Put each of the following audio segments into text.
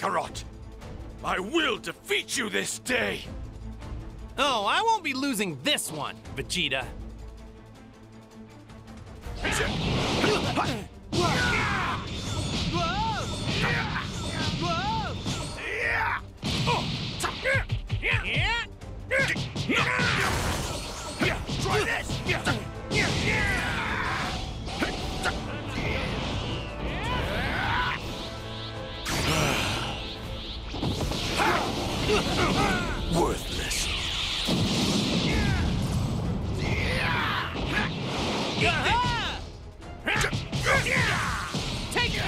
Kakarot! I will defeat you this day! Oh, I won't be losing this one, Vegeta. Try this! Worthless. Take it!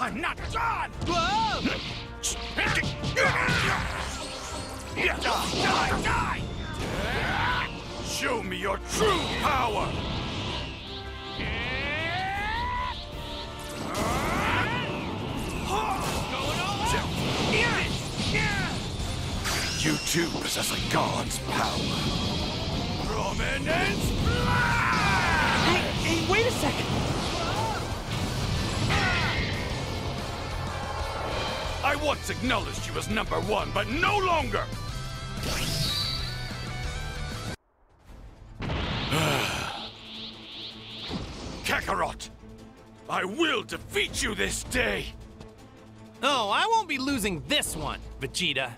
I'm not done! Die! Show me your true power! You too possess a god's power. Prominence Flash! Hey, wait a second! I once acknowledged you as #1, but no longer! Kakarot! I will defeat you this day! Oh, I won't be losing this one, Vegeta.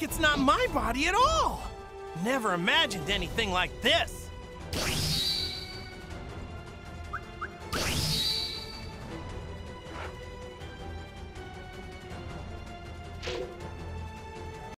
It's not my body at all! Never imagined anything like this!